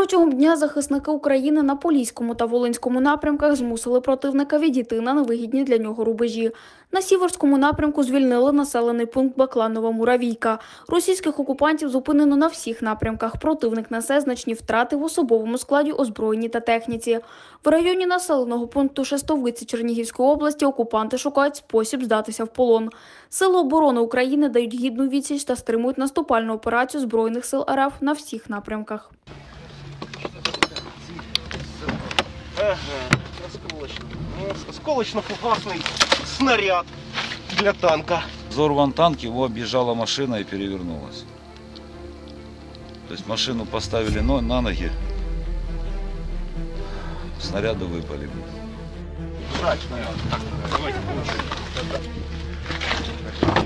Протягом дня захисники України на Поліському та Волинському напрямках змусили противника відійти на невигідні для нього рубежі. На Сіверському напрямку звільнили населений пункт Бакланова-Муравійка. Російських окупантів зупинено на всіх напрямках. Противник несе значні втрати в особовому складі, озброєнні та техніці. В районі населеного пункту Шестовиці Чернігівської області окупанти шукають спосіб здатися в полон. Сили оборони України дають гідну відсіч та стримують наступальну операцію Збройних сил РФ на всіх напрямках. Осколочно-фугасный снаряд для танка. Взорван танк, его объезжала машина и перевернулась. То есть машину поставили на ноги, снаряды выпали.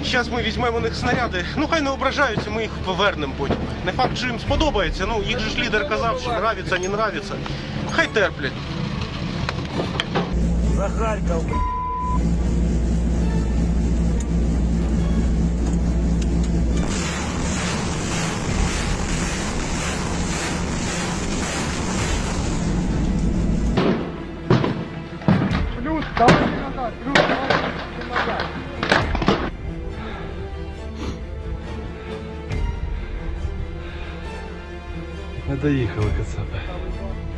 Зараз ми візьмемо у них снаряди, ну хай не ображаються, ми їх повернемо потім. Не факт, що їм сподобається, ну їх же ж лідер казав, що нравиться, не нравиться. Хай терплять. За Харків, б***. Плюс, давайте назад, плюс, давайте назад. Не доїхали, кацапи.